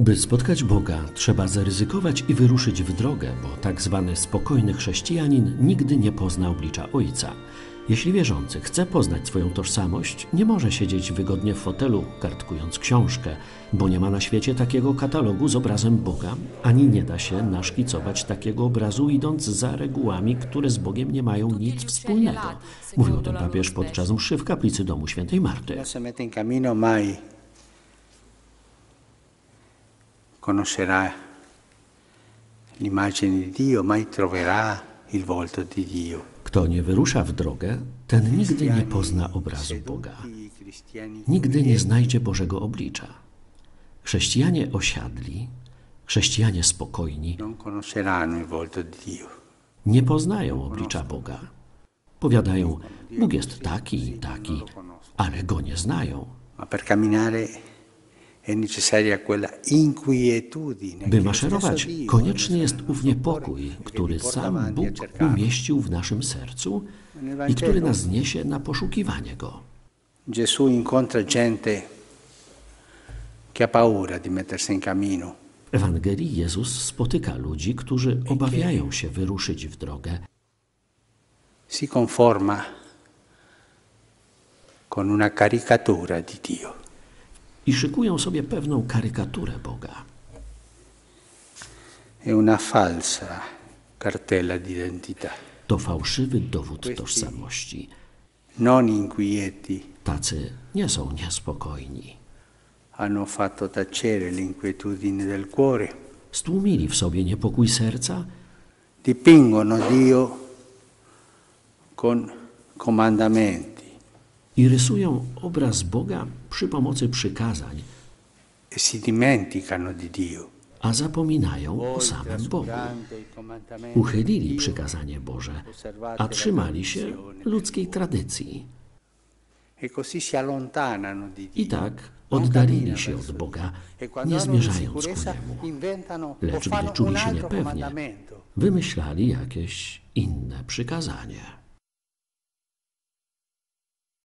By spotkać Boga, trzeba zaryzykować i wyruszyć w drogę, bo tak zwany spokojny chrześcijanin nigdy nie pozna oblicza Ojca. Jeśli wierzący chce poznać swoją tożsamość, nie może siedzieć wygodnie w fotelu, kartkując książkę, bo nie ma na świecie takiego katalogu z obrazem Boga, ani nie da się naszkicować takiego obrazu, idąc za regułami, które z Bogiem nie mają nic wspólnego. Mówił o tym papież podczas mszy w kaplicy Domu św. Marty. Conoscerà l'immagine di Dio, mai troverà il volto di Dio. Kto nie wyrusza w drogę, ten nigdy nie pozna obrazu Boga. Nigdy nie znajdzie Bożego oblicza. Chrześcijanie osiadli, chrześcijanie spokojni nie poznają oblicza Boga. Powiadają, Bóg jest taki i taki, ale Go nie znają. By maszerować, konieczny jest ów niepokój, który sam Bóg umieścił w naszym sercu i który nas niesie na poszukiwanie Go. W Ewangelii Jezus spotyka ludzi, którzy obawiają się wyruszyć w drogę. Si conforma con una caricatura di Dio. I szykują sobie pewną karykaturę Boga. To fałszywy dowód tożsamości. Tacy nie są niespokojni. Stłumili w sobie niepokój serca. I rysują obraz Boga przy pomocy przykazań, a zapominają o samym Bogu. Uchylili przykazanie Boże, a trzymali się ludzkiej tradycji. I tak oddalili się od Boga, nie zmierzając ku Niemu. Lecz gdy czuli się niepewnie, wymyślali jakieś inne przykazanie.